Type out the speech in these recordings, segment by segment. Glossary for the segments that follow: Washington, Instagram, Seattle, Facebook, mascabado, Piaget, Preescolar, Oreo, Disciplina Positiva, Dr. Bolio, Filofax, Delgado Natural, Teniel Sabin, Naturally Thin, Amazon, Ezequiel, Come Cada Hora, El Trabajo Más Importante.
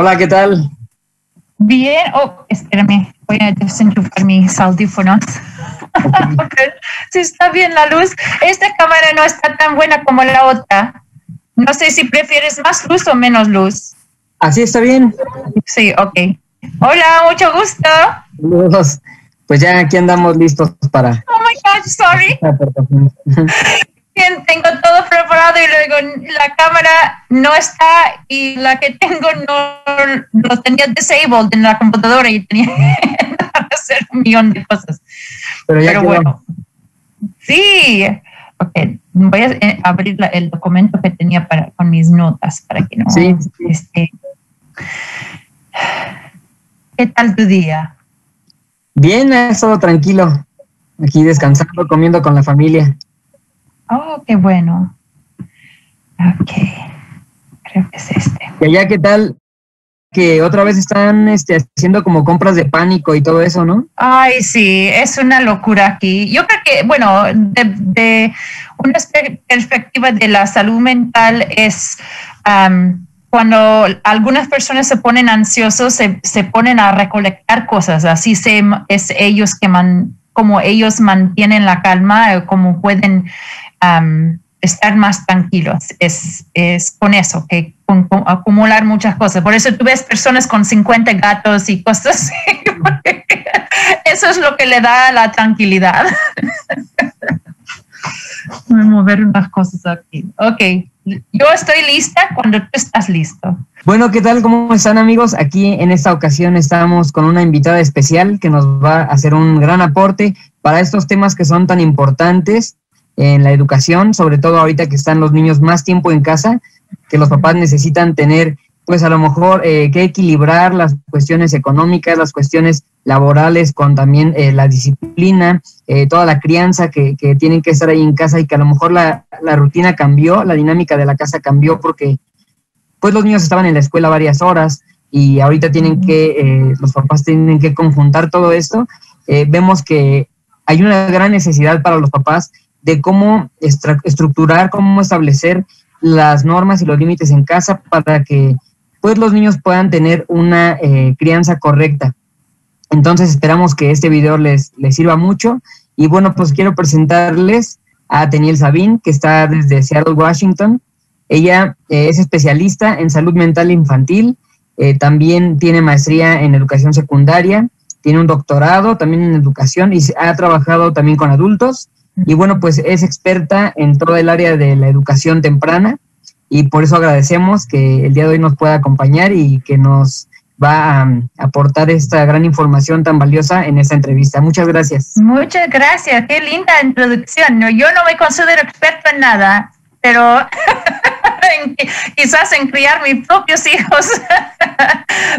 Hola, ¿qué tal? Bien. Oh, espérame, voy a desenchufar mis audífonos. Porque si está bien la luz. Esta cámara no está tan buena como la otra. No sé si prefieres más luz o menos luz. Así está bien. Sí, ok. Hola, mucho gusto. Saludos. Pues ya aquí andamos listos para... Oh my God, sorry. Tengo todo preparado y luego la cámara no está y la que tengo no lo tenía disabled en la computadora y tenía que hacer un millón de cosas. Pero, ya bueno. Sí. Okay. Voy a abrir el documento que tenía con mis notas para que no... Sí. ¿Qué tal tu día? Bien, ha estado tranquilo. Aquí descansando, comiendo con la familia. Oh, qué bueno. Ok, creo que es este. ¿Y allá qué tal? Que otra vez están haciendo como compras de pánico y todo eso, ¿no? Ay, sí, es una locura aquí. Yo creo que, bueno, de una perspectiva de la salud mental es cuando algunas personas se ponen ansiosos, se ponen a recolectar cosas. Así es ellos que como ellos mantienen la calma, como pueden... estar más tranquilos, es con eso, que con acumular muchas cosas. Por eso tú ves personas con 50 gatos y cosas así, porque eso es lo que le da la tranquilidad. Voy a mover unas cosas aquí. Ok, yo estoy lista cuando tú estás listo. Bueno, ¿qué tal? ¿Cómo están, amigos? Aquí en esta ocasión estamos con una invitada especial que nos va a hacer un gran aporte para estos temas que son tan importantes en la educación, sobre todo ahorita que están los niños más tiempo en casa, que los papás necesitan tener, pues a lo mejor, que equilibrar las cuestiones económicas, las cuestiones laborales con también la disciplina, toda la crianza que tienen que estar ahí en casa y que a lo mejor la rutina cambió, la dinámica de la casa cambió porque pues los niños estaban en la escuela varias horas y ahorita tienen que, los papás tienen que conjuntar todo esto. Vemos que hay una gran necesidad para los papás de cómo estructurar, cómo establecer las normas y los límites en casa para que pues, los niños puedan tener una crianza correcta. Entonces esperamos que este video les sirva mucho. Y bueno, pues quiero presentarles a Teniel Sabin, que está desde Seattle, Washington. Ella es especialista en salud mental infantil, también tiene maestría en educación secundaria, tiene un doctorado también en educación y ha trabajado también con adultos. Y bueno, pues es experta en todo el área de la educación temprana y por eso agradecemos que el día de hoy nos pueda acompañar y que nos va a aportar esta gran información tan valiosa en esta entrevista. Muchas gracias. Muchas gracias. Qué linda introducción. Yo no me considero experta en nada, pero quizás en criar mis propios hijos.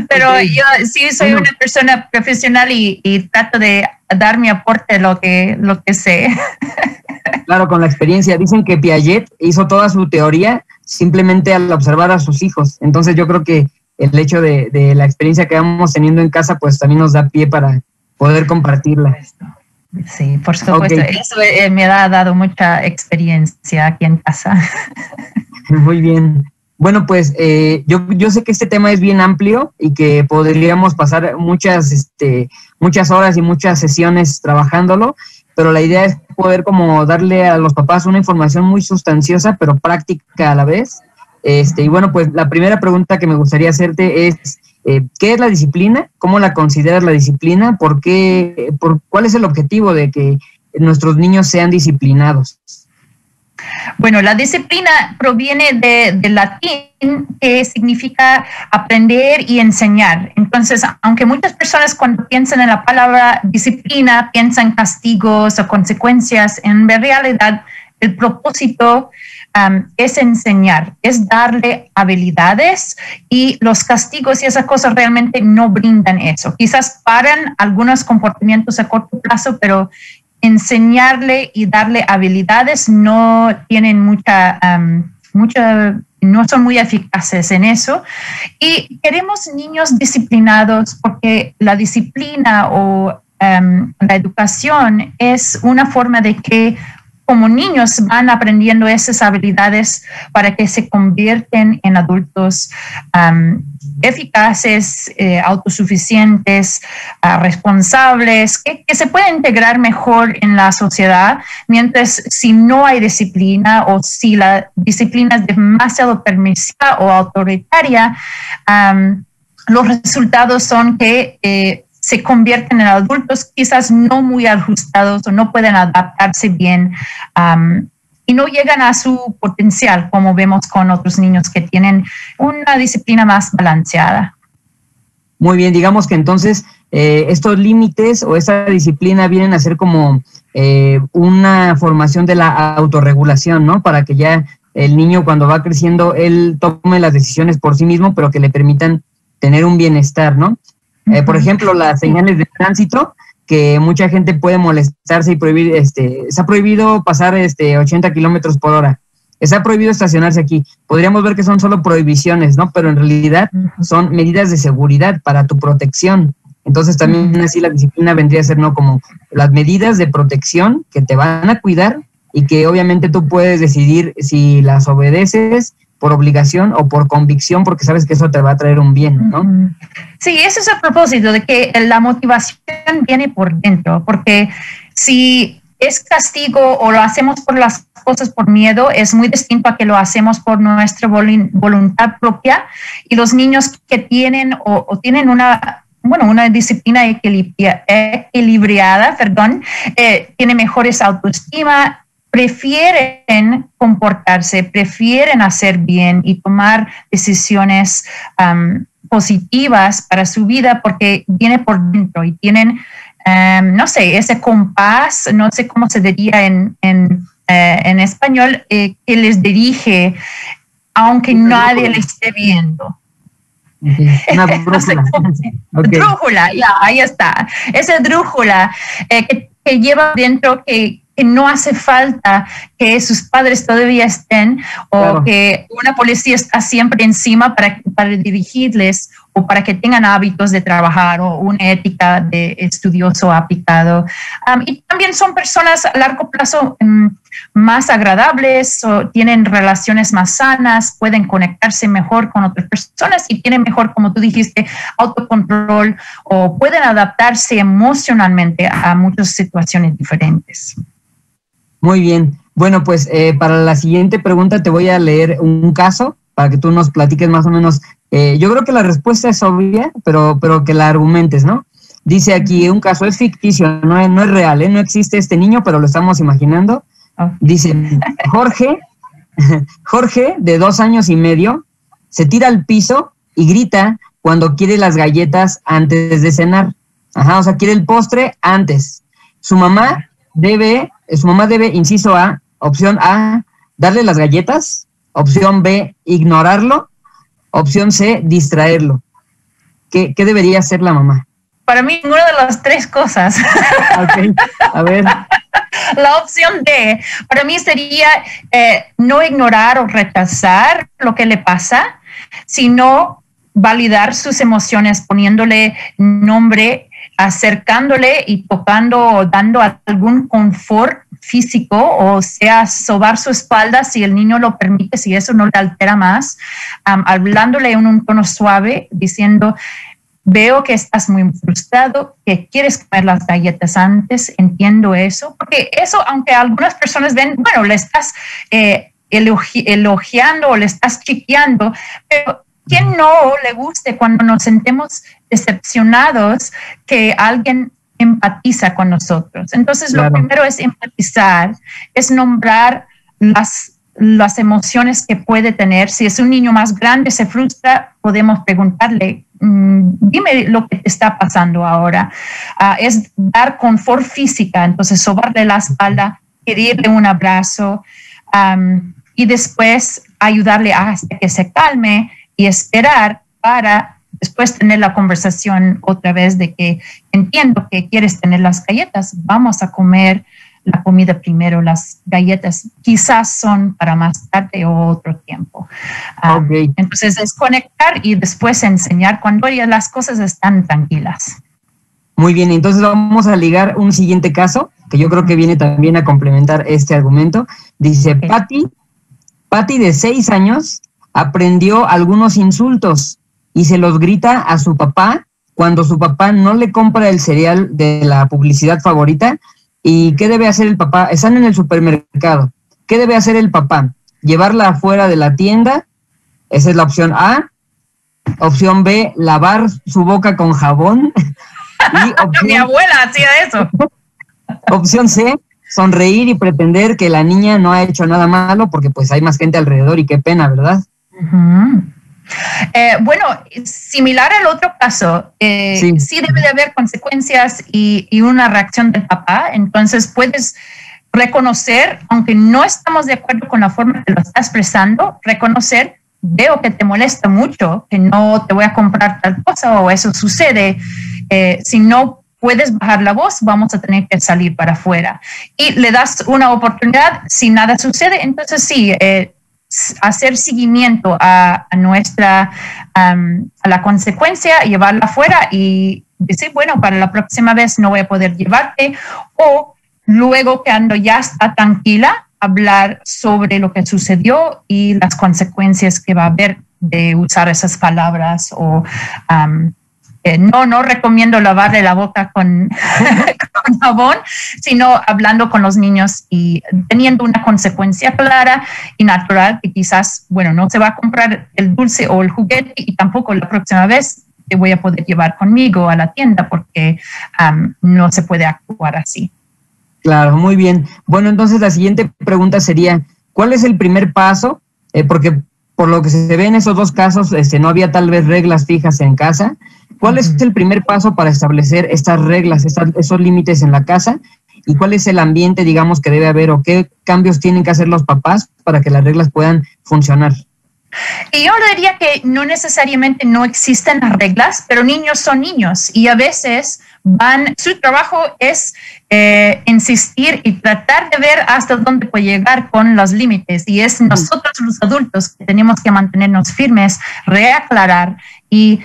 Pero okay. Yo sí soy una persona profesional y trato de dar mi aporte a lo que sé. Claro, con la experiencia. Dicen que Piaget hizo toda su teoría simplemente al observar a sus hijos. Entonces yo creo que el hecho de la experiencia que vamos teniendo en casa, pues también nos da pie para poder compartirla. Sí, por supuesto. Okay. Eso me ha dado mucha experiencia aquí en casa. Muy bien. Bueno, pues yo sé que este tema es bien amplio y que podríamos pasar muchas horas y muchas sesiones trabajándolo, pero la idea es poder como darle a los papás una información muy sustanciosa, pero práctica a la vez. Y bueno, pues la primera pregunta que me gustaría hacerte es, ¿qué es la disciplina? ¿Cómo la consideras la disciplina? ¿Cuál es el objetivo de que nuestros niños sean disciplinados? Bueno, la disciplina proviene del latín, que significa aprender y enseñar. Entonces, aunque muchas personas cuando piensan en la palabra disciplina piensan castigos o consecuencias, en realidad el propósito es enseñar, es darle habilidades, y los castigos y esas cosas realmente no brindan eso. Quizás paran algunos comportamientos a corto plazo, pero enseñarle y darle habilidades no tienen mucha, no son muy eficaces en eso. Y queremos niños disciplinados porque la disciplina o la educación es una forma de que como niños van aprendiendo esas habilidades para que se convierten en adultos eficaces, autosuficientes, responsables, que se pueden integrar mejor en la sociedad. Mientras si no hay disciplina o si la disciplina es demasiado permisiva o autoritaria, los resultados son que se convierten en adultos quizás no muy ajustados o no pueden adaptarse bien y no llegan a su potencial, como vemos con otros niños que tienen una disciplina más balanceada. Muy bien, digamos que entonces estos límites o esta disciplina vienen a ser como una formación de la autorregulación, ¿no? Para que ya el niño, cuando va creciendo, él tome las decisiones por sí mismo, pero que le permitan tener un bienestar, ¿no? Por ejemplo, las señales de tránsito, que mucha gente puede molestarse y prohibir, se ha prohibido pasar 80 kilómetros por hora, se ha prohibido estacionarse aquí. Podríamos ver que son solo prohibiciones, ¿no? Pero en realidad son medidas de seguridad para tu protección. Entonces también así la disciplina vendría a ser, ¿no? Como las medidas de protección que te van a cuidar y que obviamente tú puedes decidir si las obedeces por obligación o por convicción, porque sabes que eso te va a traer un bien, ¿no? Sí, ese es el propósito, de que la motivación viene por dentro, porque si es castigo o lo hacemos por las cosas por miedo, es muy distinto a que lo hacemos por nuestra voluntad propia. Y los niños que tienen o tienen una disciplina equilibrada, tienen mejores autoestima, prefieren comportarse, prefieren hacer bien y tomar decisiones positivas para su vida, porque viene por dentro y tienen, ese compás, no sé cómo se diría en español, que les dirige, aunque nadie les esté viendo. Okay. Una brújula. Okay. Brújula, ya, ahí está. Esa brújula que lleva dentro, que no hace falta que sus padres todavía estén, o claro, que una policía está siempre encima para dirigirles, o para que tengan hábitos de trabajar o una ética de estudioso aplicado. Y también son personas a largo plazo más agradables, o tienen relaciones más sanas, pueden conectarse mejor con otras personas y tienen mejor, como tú dijiste, autocontrol, o pueden adaptarse emocionalmente a muchas situaciones diferentes. Muy bien. Bueno, pues para la siguiente pregunta te voy a leer un caso para que tú nos platiques más o menos. Yo creo que la respuesta es obvia, pero que la argumentes, ¿no? Dice aquí, un caso es ficticio, no es real, no existe este niño, pero lo estamos imaginando. Dice, Jorge, de 2 años y medio, se tira al piso y grita cuando quiere las galletas antes de cenar. Ajá, o sea, quiere el postre antes. Su mamá debe, inciso A, opción A, darle las galletas, opción B, ignorarlo, opción C, distraerlo. ¿Qué debería hacer la mamá? Para mí, ninguna de las tres cosas. Okay, a ver. La opción D, para mí sería no ignorar o rechazar lo que le pasa, sino validar sus emociones poniéndole nombre, acercándole y tocando o dando algún confort físico, o sea, sobar su espalda si el niño lo permite, si eso no le altera más, hablándole en un tono suave, diciendo, veo que estás muy frustrado, que quieres comer las galletas antes, entiendo eso, porque eso, aunque algunas personas ven, bueno, le estás elogiando o le estás chiqueando, pero ¿quién no le guste cuando nos sentimos decepcionados que alguien empatiza con nosotros? Entonces, claro, lo primero es empatizar, es nombrar las las emociones que puede tener. Si es un niño más grande, se frustra, podemos preguntarle, dime lo que te está pasando ahora. Es dar confort física, entonces sobarle la espalda, pedirle un abrazo y después ayudarle hasta que se calme y esperar para después tener la conversación otra vez de que entiendo que quieres tener las galletas, vamos a comer la comida primero, las galletas quizás son para más tarde o otro tiempo. Okay. Entonces es conectar y después enseñar cuando ya las cosas están tranquilas. Muy bien, entonces vamos a ligar un siguiente caso que yo creo que viene también a complementar este argumento. Dice, okay. Patty de 6 años aprendió algunos insultos y se los grita a su papá cuando su papá no le compra el cereal de la publicidad favorita. ¿Y qué debe hacer el papá? Están en el supermercado. ¿Qué debe hacer el papá? ¿Llevarla afuera de la tienda? Esa es la opción A. Opción B, lavar su boca con jabón. Y opción... Mi abuela hacía eso. Opción C, sonreír y pretender que la niña no ha hecho nada malo porque pues hay más gente alrededor y qué pena, ¿verdad? Uh-huh. Bueno, similar al otro caso, sí. Sí debe de haber consecuencias y una reacción del papá, entonces puedes reconocer, aunque no estamos de acuerdo con la forma que lo está expresando, reconocer, veo que te molesta mucho, que no te voy a comprar tal cosa o eso sucede, si no puedes bajar la voz, vamos a tener que salir para afuera y le das una oportunidad, si nada sucede, entonces sí, hacer seguimiento a la consecuencia, llevarla afuera y decir, bueno, para la próxima vez no voy a poder llevarte, o luego cuando ya está tranquila, hablar sobre lo que sucedió y las consecuencias que va a haber de usar esas palabras o... no recomiendo lavarle la boca con jabón, sino hablando con los niños y teniendo una consecuencia clara y natural que quizás, bueno, no se va a comprar el dulce o el juguete y tampoco la próxima vez te voy a poder llevar conmigo a la tienda porque no se puede actuar así. Claro, muy bien. Bueno, entonces la siguiente pregunta sería, ¿cuál es el primer paso? Porque por lo que se ve en esos dos casos, no había tal vez reglas fijas en casa. ¿Cuál es el primer paso para establecer estas reglas, esos límites en la casa? ¿Y cuál es el ambiente, digamos, que debe haber o qué cambios tienen que hacer los papás para que las reglas puedan funcionar? Y yo diría que no necesariamente no existen las reglas, pero niños son niños y a veces su trabajo es insistir y tratar de ver hasta dónde puede llegar con los límites y es nosotros los adultos que tenemos que mantenernos firmes, reaclarar y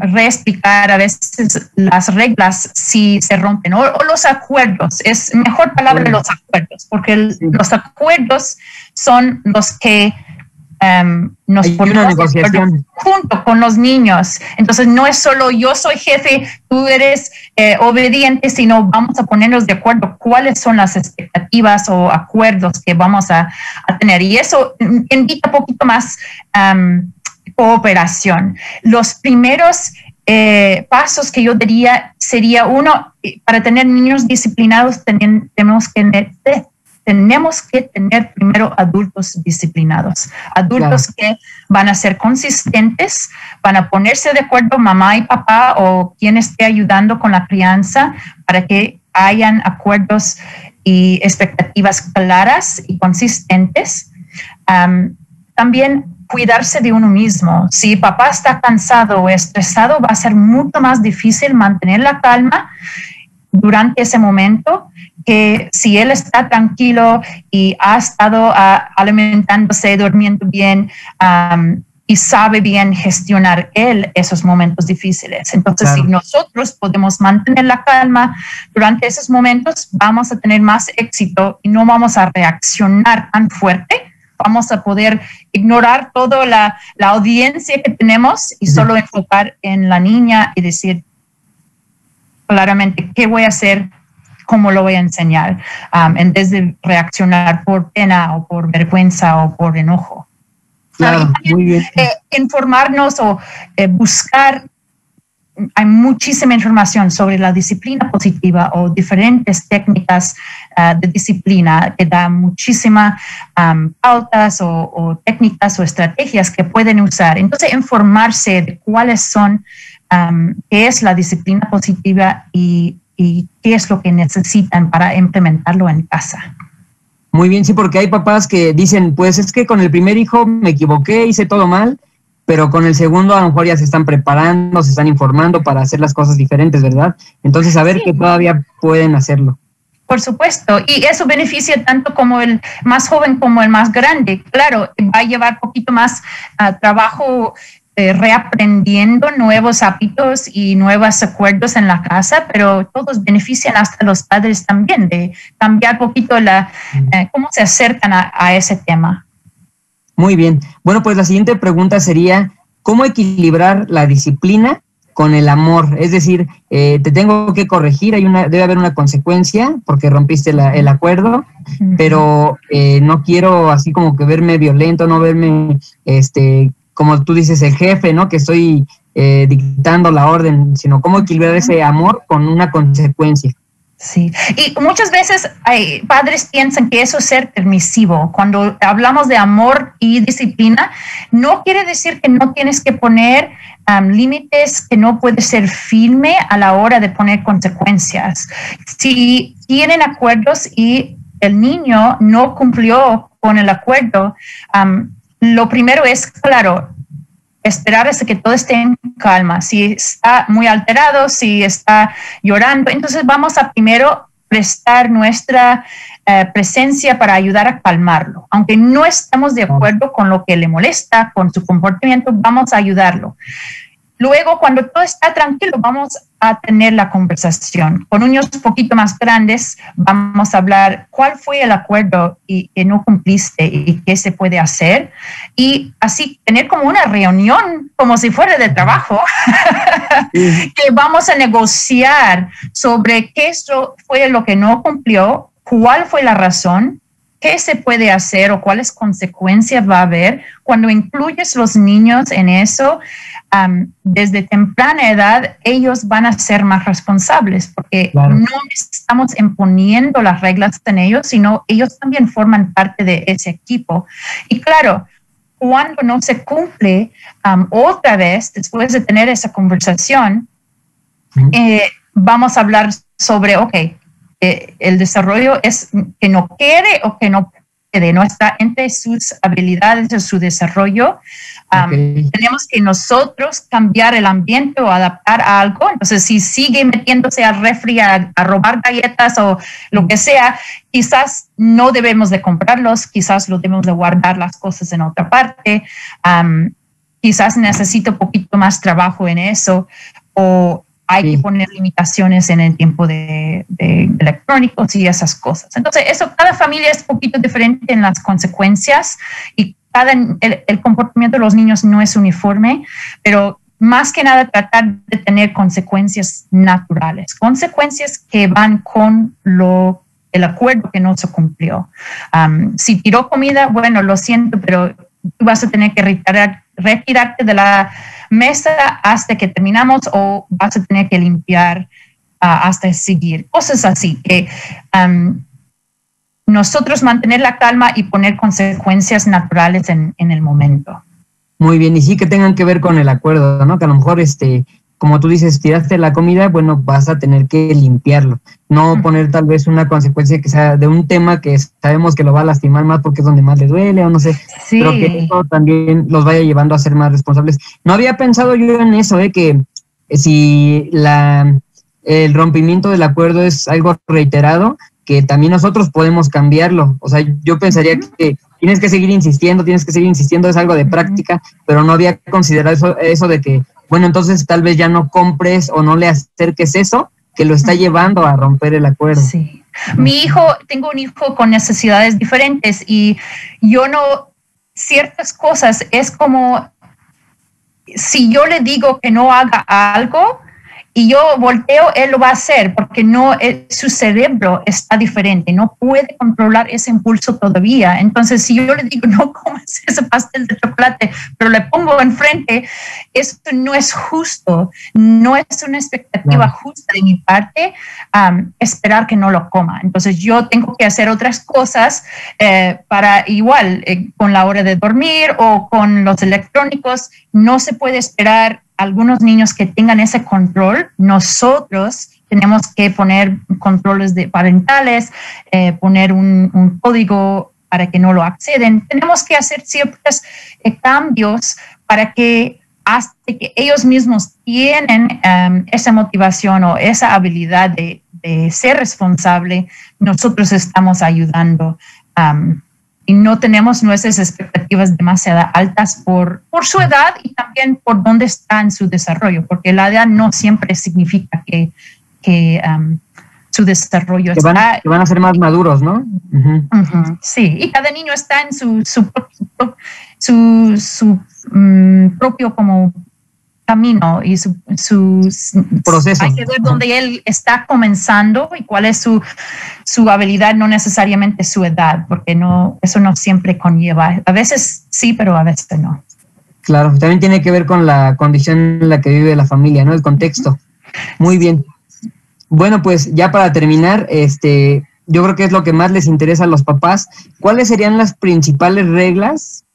reexplicar a veces las reglas si se rompen o los acuerdos, es mejor palabra los acuerdos, porque los acuerdos son los que nos ponemos junto con los niños. Entonces no es solo yo soy jefe, tú eres obediente, sino vamos a ponernos de acuerdo cuáles son las expectativas o acuerdos que vamos a tener. Y eso invita un poquito más cooperación. Los primeros pasos que yo diría sería uno, para tener niños disciplinados tenemos que tener primero adultos disciplinados, adultos que van a ser consistentes, van a ponerse de acuerdo mamá y papá o quien esté ayudando con la crianza para que hayan acuerdos y expectativas claras y consistentes. También cuidarse de uno mismo. Si papá está cansado o estresado, va a ser mucho más difícil mantener la calma durante ese momento que si él está tranquilo y ha estado alimentándose, durmiendo bien y sabe bien gestionar él esos momentos difíciles. Entonces, si nosotros podemos mantener la calma durante esos momentos, vamos a tener más éxito y no vamos a reaccionar tan fuerte. Vamos a poder ignorar toda la audiencia que tenemos y solo enfocar en la niña y decir claramente qué voy a hacer, cómo lo voy a enseñar, en vez de reaccionar por pena o por vergüenza o por enojo. Claro, muy bien. Informarnos o buscar hay muchísima información sobre la disciplina positiva o diferentes técnicas de disciplina que dan muchísimas pautas o técnicas o estrategias que pueden usar. Entonces, informarse de cuáles son, qué es la disciplina positiva y qué es lo que necesitan para implementarlo en casa. Muy bien, sí, porque hay papás que dicen, pues es que con el primer hijo me equivoqué, hice todo mal, pero con el segundo a lo mejor ya se están preparando, se están informando para hacer las cosas diferentes, ¿verdad? Entonces, a ver, sí, que todavía pueden hacerlo. Por supuesto, y eso beneficia tanto como el más joven como el más grande. Claro, va a llevar poquito más trabajo reaprendiendo nuevos hábitos y nuevos acuerdos en la casa, pero todos benefician, hasta los padres también, de cambiar poquito la, cómo se acercan a ese tema. Muy bien. Bueno, pues la siguiente pregunta sería, ¿cómo equilibrar la disciplina con el amor? Es decir, te tengo que corregir, debe haber una consecuencia porque rompiste el acuerdo, pero no quiero así como que verme violento, no verme, como tú dices, el jefe, ¿no? Que estoy dictando la orden, sino cómo equilibrar ese amor con una consecuencia. Sí, y muchas veces hay padres piensan que eso es ser permisivo. Cuando hablamos de amor y disciplina, no quiere decir que no tienes que poner límites, que no puedes ser firme a la hora de poner consecuencias. Si tienen acuerdos y el niño no cumplió con el acuerdo, lo primero es, claro, esperar hasta que todo esté en calma. Si está muy alterado, si está llorando, entonces vamos a primero prestar nuestra presencia para ayudar a calmarlo. Aunque no estamos de acuerdo con lo que le molesta, con su comportamiento, vamos a ayudarlo. Luego, cuando todo está tranquilo, vamos a tener la conversación. Con niños un poquito más grandes, vamos a hablar cuál fue el acuerdo y que no cumpliste y qué se puede hacer. Y así tener como una reunión, como si fuera de trabajo, que vamos a negociar sobre qué fue lo que no cumplió, cuál fue la razón, qué se puede hacer o cuáles consecuencias va a haber. Cuando incluyes los niños en eso, desde temprana edad, ellos van a ser más responsables porque no estamos imponiendo las reglas en ellos, sino ellos también forman parte de ese equipo. Y claro, cuando no se cumple, otra vez, después de tener esa conversación, vamos a hablar sobre, el desarrollo es que no quiere o que no puede, no está entre sus habilidades o su desarrollo. Tenemos que nosotros cambiar el ambiente o adaptar a algo. Entonces, si sigue metiéndose al refri a robar galletas o lo que sea, quizás no debemos de comprarlos, quizás lo debemos de guardar las cosas en otra parte. Quizás necesito un poquito más trabajo en eso, o hay que poner limitaciones en el tiempo de electrónicos y esas cosas. Entonces, eso, cada familia es un poquito diferente en las consecuencias y el comportamiento de los niños no es uniforme, pero más que nada tratar de tener consecuencias naturales, consecuencias que van con el acuerdo que no se cumplió. Si tiró comida, bueno, lo siento, pero tú vas a tener que retirarte de la mesa hasta que terminamos, o vas a tener que limpiar hasta seguir. Cosas así que nosotros mantener la calma y poner consecuencias naturales en el momento. Muy bien, y sí que tengan que ver con el acuerdo, ¿no? Que a lo mejor, como tú dices, tiraste la comida, bueno, vas a tener que limpiarlo. No poner tal vez una consecuencia que sea de un tema que sabemos que lo va a lastimar más porque es donde más le duele o no sé. Sí. Pero que eso también los vaya llevando a ser más responsables. No había pensado yo en eso, que si el rompimiento del acuerdo es algo reiterado, que también nosotros podemos cambiarlo. O sea, yo pensaría que tienes que seguir insistiendo, es algo de práctica, pero no había considerado eso de que, bueno, entonces tal vez ya no compres o no le acerques eso, que lo está llevando a romper el acuerdo. Sí. Tengo un hijo con necesidades diferentes y ciertas cosas es como si yo le digo que no haga algo, y yo volteo, él lo va a hacer porque no, su cerebro está diferente, no puede controlar ese impulso todavía. Entonces, si yo le digo, no comas ese pastel de chocolate, pero le pongo enfrente, esto no es justo, no es una expectativa justa de mi parte esperar que no lo coma. Entonces, yo tengo que hacer otras cosas para igual, con la hora de dormir o con los electrónicos, no se puede esperar algunos niños que tengan ese control. Nosotros tenemos que poner controles parentales, poner un código para que no lo acceden. Tenemos que hacer ciertos cambios para que hasta que ellos mismos tienen esa motivación o esa habilidad de ser responsable, nosotros estamos ayudando y no tenemos nuestras expectativas demasiado altas por su edad y también por dónde está en su desarrollo, porque la edad no siempre significa que su desarrollo que van a ser más maduros, ¿no? Uh-huh. Uh-huh. Sí, y cada niño está en su propio como camino y su proceso. Hay que ver dónde él está comenzando y cuál es su habilidad, no necesariamente su edad, porque no, eso no siempre conlleva. A veces sí, pero a veces no. Claro, también tiene que ver con la condición en la que vive la familia, ¿no? El contexto. Muy bien. Bueno, pues ya para terminar, yo creo que es lo que más les interesa a los papás. ¿Cuáles serían las principales reglas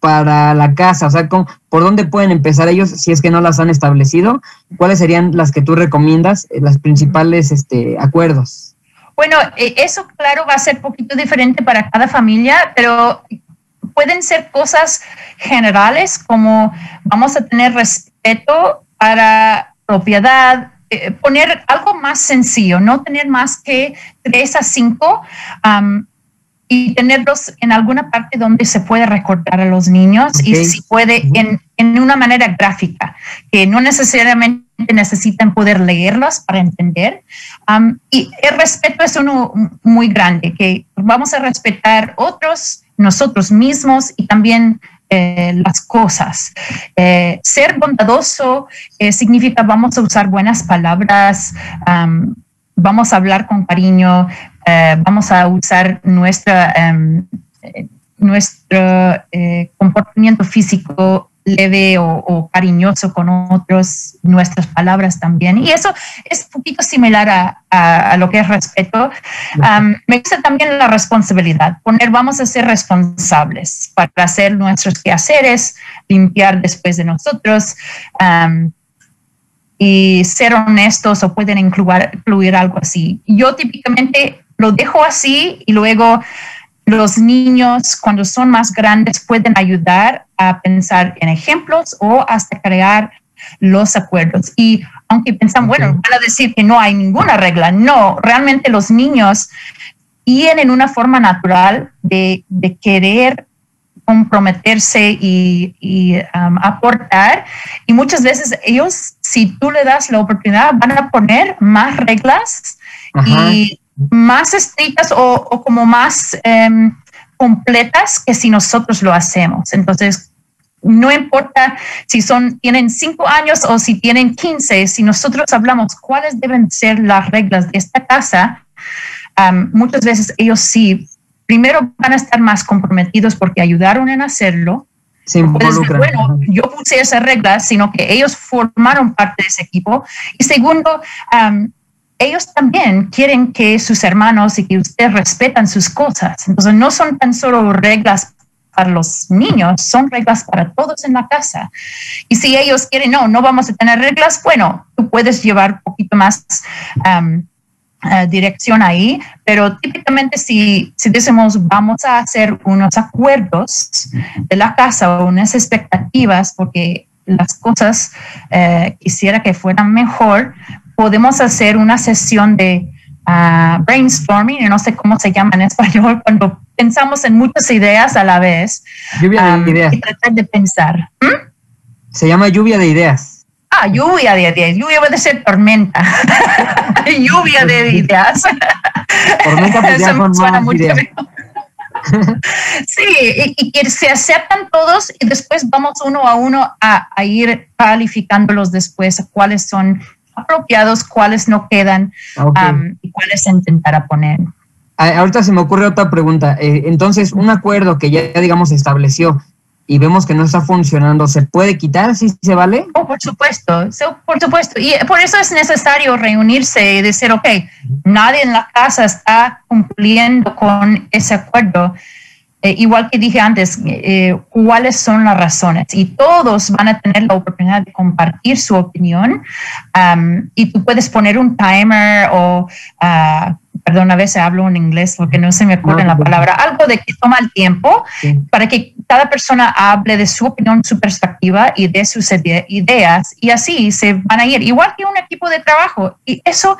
para la casa? O sea, ¿por dónde pueden empezar ellos si es que no las han establecido? ¿Cuáles serían las que tú recomiendas, las principales acuerdos? Bueno, eso claro va a ser un poquito diferente para cada familia, pero pueden ser cosas generales como vamos a tener respeto para propiedad, poner algo más sencillo, no tener más que 3 a 5 y tenerlos en alguna parte donde se puede recordar a los niños, okay. Y si puede en una manera gráfica, que no necesariamente necesitan poder leerlos para entender. Y el respeto es uno muy grande, que vamos a respetar otros, nosotros mismos y también las cosas. Ser bondadoso significa vamos a usar buenas palabras, vamos a hablar con cariño, vamos a usar nuestro comportamiento físico leve o cariñoso con otros, nuestras palabras también. Y eso es un poquito similar a lo que es respeto. Me gusta también la responsabilidad, vamos a ser responsables para hacer nuestros quehaceres, limpiar después de nosotros, y ser honestos, o pueden incluir algo así. Yo típicamente lo dejo así y luego los niños cuando son más grandes pueden ayudar a pensar en ejemplos o hasta crear los acuerdos. Y aunque piensan, bueno, van a decir que no hay ninguna regla. No, realmente los niños tienen una forma natural de querer comprometerse y aportar, y muchas veces ellos, si tú le das la oportunidad, van a poner más reglas. Ajá. Y más estrictas o como más completas que si nosotros lo hacemos. Entonces, no importa si tienen 5 años o si tienen 15, si nosotros hablamos cuáles deben ser las reglas de esta casa, muchas veces ellos sí primero van a estar más comprometidos porque ayudaron en hacerlo. Se involucran. Entonces, bueno, yo puse esa regla, sino que ellos formaron parte de ese equipo. Y segundo, ellos también quieren que sus hermanos y que ustedes respetan sus cosas. Entonces, no son tan solo reglas para los niños, son reglas para todos en la casa. Y si ellos quieren, no vamos a tener reglas, bueno, tú puedes llevar un poquito más dirección ahí, pero típicamente si decimos vamos a hacer unos acuerdos de la casa o unas expectativas porque las cosas quisiera que fueran mejor, podemos hacer una sesión de brainstorming, no sé cómo se llama en español, cuando pensamos en muchas ideas a la vez. Lluvia de ideas. Y tratar de pensar. Se llama lluvia de ideas. Ah, lluvia de ideas. Lluvia puede ser tormenta. Lluvia de ideas. Tormenta pues ya con más ideas. Sí, y que se aceptan todos y después vamos uno a ir calificándolos después cuáles son apropiados, cuáles no quedan, okay, y cuáles intentar a poner. Ahorita se me ocurre otra pregunta. Entonces, un acuerdo que ya, digamos, se estableció y vemos que no está funcionando, ¿se puede quitar? ¿Sí se vale? Oh, por supuesto, por supuesto. Y por eso es necesario reunirse y decir, ok, nadie en la casa está cumpliendo con ese acuerdo. Igual que dije antes, ¿cuáles son las razones? Y todos van a tener la oportunidad de compartir su opinión, y tú puedes poner un timer o, perdón, a veces hablo en inglés porque no se me ocurre la palabra, algo de que toma el tiempo, sí, para que cada persona hable de su opinión, su perspectiva y de sus ideas, y así se van a ir, igual que un equipo de trabajo. Y eso...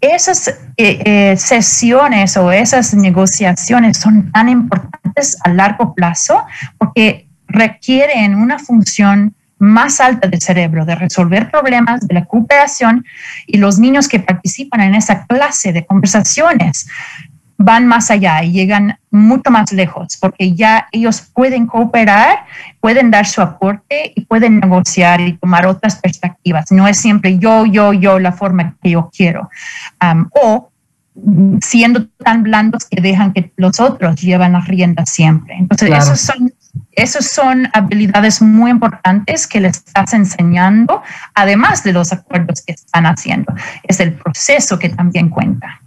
Esas sesiones o esas negociaciones son tan importantes a largo plazo porque requieren una función más alta del cerebro, de resolver problemas, de la cooperación, y los niños que participan en esa clase de conversaciones van más allá y llegan mucho más lejos porque ya ellos pueden cooperar, pueden dar su aporte y pueden negociar y tomar otras perspectivas. No es siempre yo, la forma que yo quiero. O siendo tan blandos que dejan que los otros llevan las riendas siempre. Entonces, claro, esos son habilidades muy importantes que les estás enseñando, además de los acuerdos que están haciendo. Es el proceso que también cuenta.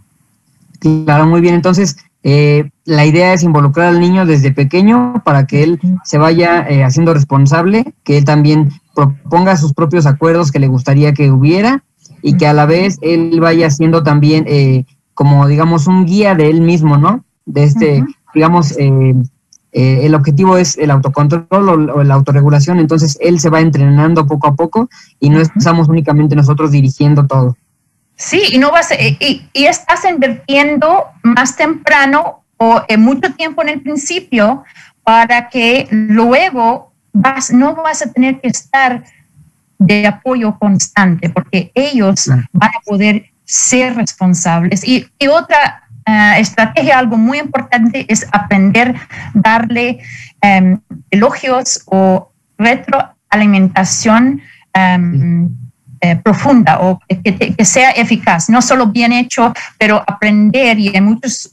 Claro, muy bien. Entonces, la idea es involucrar al niño desde pequeño para que él se vaya haciendo responsable, que él también proponga sus propios acuerdos que le gustaría que hubiera y que a la vez él vaya siendo también como, digamos, un guía de él mismo, ¿no? De este, digamos, el objetivo es el autocontrol o la autorregulación. Entonces, él se va entrenando poco a poco y no estamos únicamente nosotros dirigiendo todo. Sí, y no vas y estás invirtiendo más temprano o mucho tiempo en el principio para que luego no vas a tener que estar de apoyo constante, porque ellos van a poder ser responsables. Y otra estrategia, algo muy importante, es aprender a darle elogios o retroalimentación profunda o que sea eficaz, no solo bien hecho, pero aprender, y hay muchos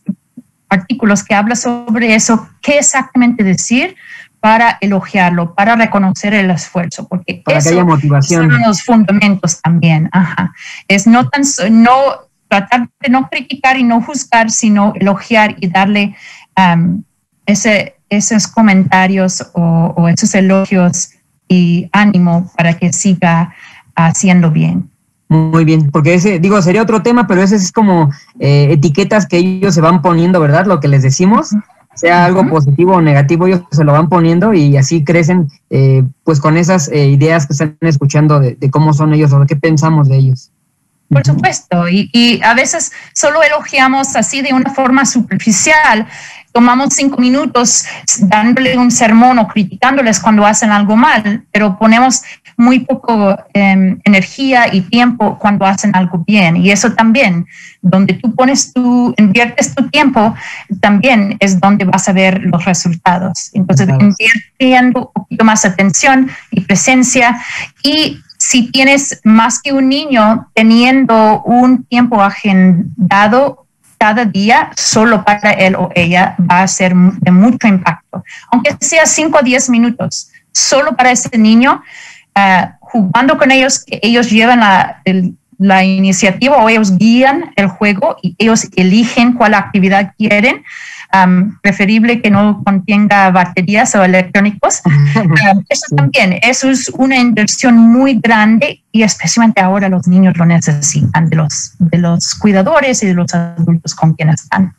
artículos que hablan sobre eso, qué exactamente decir para elogiarlo, para reconocer el esfuerzo, porque para eso que haya motivación. Son los fundamentos también. Ajá. Es no tratar de no criticar y no juzgar, sino elogiar y darle esos comentarios o esos elogios y ánimo para que siga haciendo bien. Muy bien, porque ese, digo, sería otro tema, pero ese es como etiquetas que ellos se van poniendo, ¿verdad? Lo que les decimos, sea algo positivo o negativo, ellos se lo van poniendo y así crecen, pues con esas ideas que están escuchando de cómo son ellos o de qué pensamos de ellos. Por supuesto, y a veces solo elogiamos así de una forma superficial, tomamos 5 minutos dándole un sermón o criticándoles cuando hacen algo mal, pero ponemos muy poco energía y tiempo cuando hacen algo bien. Y eso también, donde tú inviertes tu tiempo, también es donde vas a ver los resultados. Entonces, invirtiendo un poquito más atención y presencia. Y si tienes más que un niño, teniendo un tiempo agendado cada día solo para él o ella, va a ser de mucho impacto. Aunque sea 5 o 10 minutos, solo para ese niño, jugando con ellos, ellos llevan la iniciativa o ellos guían el juego y ellos eligen cuál actividad quieren, preferible que no contenga baterías o electrónicos. Eso también, eso es una inversión muy grande y especialmente ahora los niños lo necesitan de los cuidadores y de los adultos con quienes están.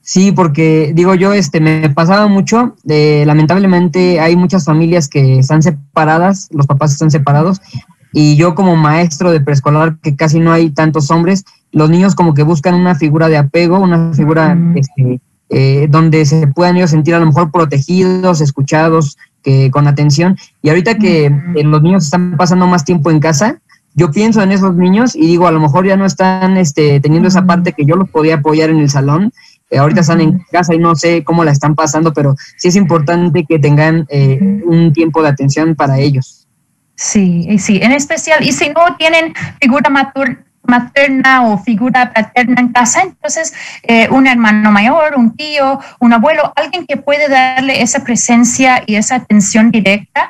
Sí, porque digo yo, me pasaba mucho, lamentablemente hay muchas familias que están separadas, los papás están separados, y yo como maestro de preescolar, que casi no hay tantos hombres, los niños como que buscan una figura de apego, una figura donde se puedan ellos sentir a lo mejor protegidos, escuchados, con atención. Y ahorita que los niños están pasando más tiempo en casa, yo pienso en esos niños y digo, a lo mejor ya no están teniendo esa parte que yo los podía apoyar en el salón. Ahorita están en casa y no sé cómo la están pasando, pero sí es importante que tengan un tiempo de atención para ellos. Sí, en especial. Y si no tienen figura materna o figura paterna en casa, entonces un hermano mayor, un tío, un abuelo, alguien que puede darle esa presencia y esa atención directa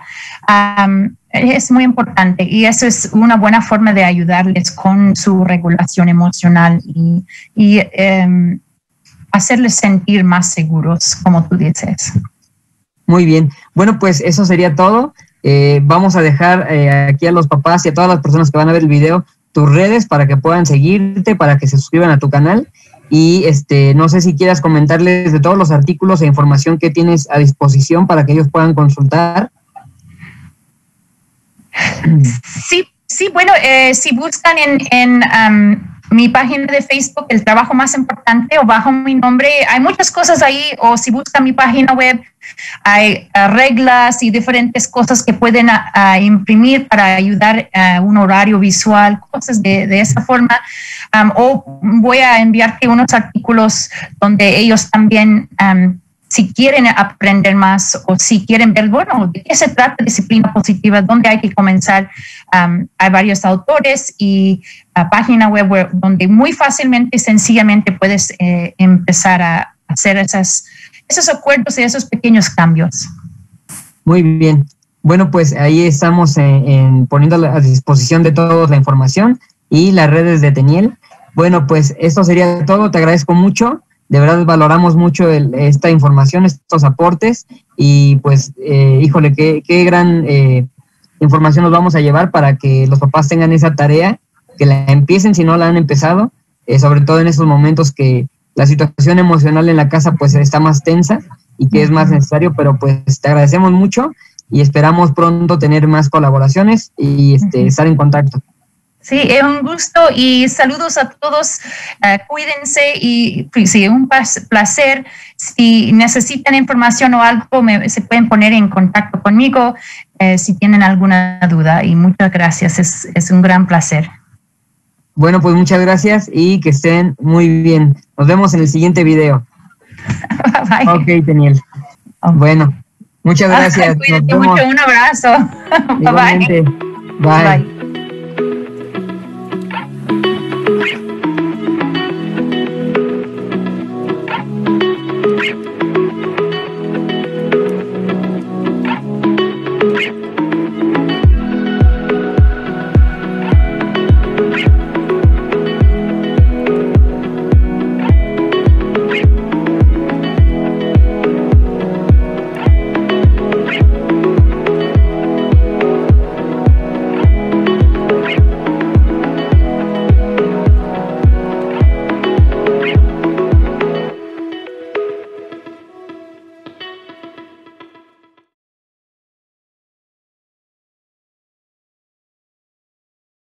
es muy importante, y eso es una buena forma de ayudarles con su regulación emocional y hacerles sentir más seguros, como tú dices. Muy bien. Bueno, pues eso sería todo. Vamos a dejar aquí a los papás y a todas las personas que van a ver el video tus redes para que puedan seguirte, para que se suscriban a tu canal, y no sé si quieras comentarles de todos los artículos e información que tienes a disposición para que ellos puedan consultar. Sí, bueno, si buscan en mi página de Facebook, El Trabajo Más Importante, o bajo mi nombre, hay muchas cosas ahí, o si buscan mi página web, hay reglas y diferentes cosas que pueden imprimir para ayudar a un horario visual, cosas de esa forma. O voy a enviarte unos artículos donde ellos también, si quieren aprender más o si quieren ver, bueno, ¿de qué se trata disciplina positiva? ¿Dónde hay que comenzar? Hay varios autores y página web donde muy fácilmente y sencillamente puedes empezar a hacer esos acuerdos y esos pequeños cambios. Muy bien. Bueno, pues ahí estamos poniendo a disposición de todos la información y las redes de Teniel. Bueno, pues esto sería todo. Te agradezco mucho. De verdad valoramos mucho esta información, estos aportes, y pues, híjole, qué gran información nos vamos a llevar para que los papás tengan esa tarea, que la empiecen si no la han empezado, sobre todo en esos momentos que la situación emocional en la casa pues está más tensa y que es más necesario. Pero pues te agradecemos mucho y esperamos pronto tener más colaboraciones y estar en contacto. Sí, es un gusto y saludos a todos. Cuídense y sí, es un placer. Si necesitan información o algo, se pueden poner en contacto conmigo si tienen alguna duda. Y muchas gracias, es un gran placer. Bueno, pues muchas gracias y que estén muy bien. Nos vemos en el siguiente video. Bye. Ok, Teniel. Oh. Bueno, muchas gracias. Cuídate mucho, un abrazo. Bye. Bye.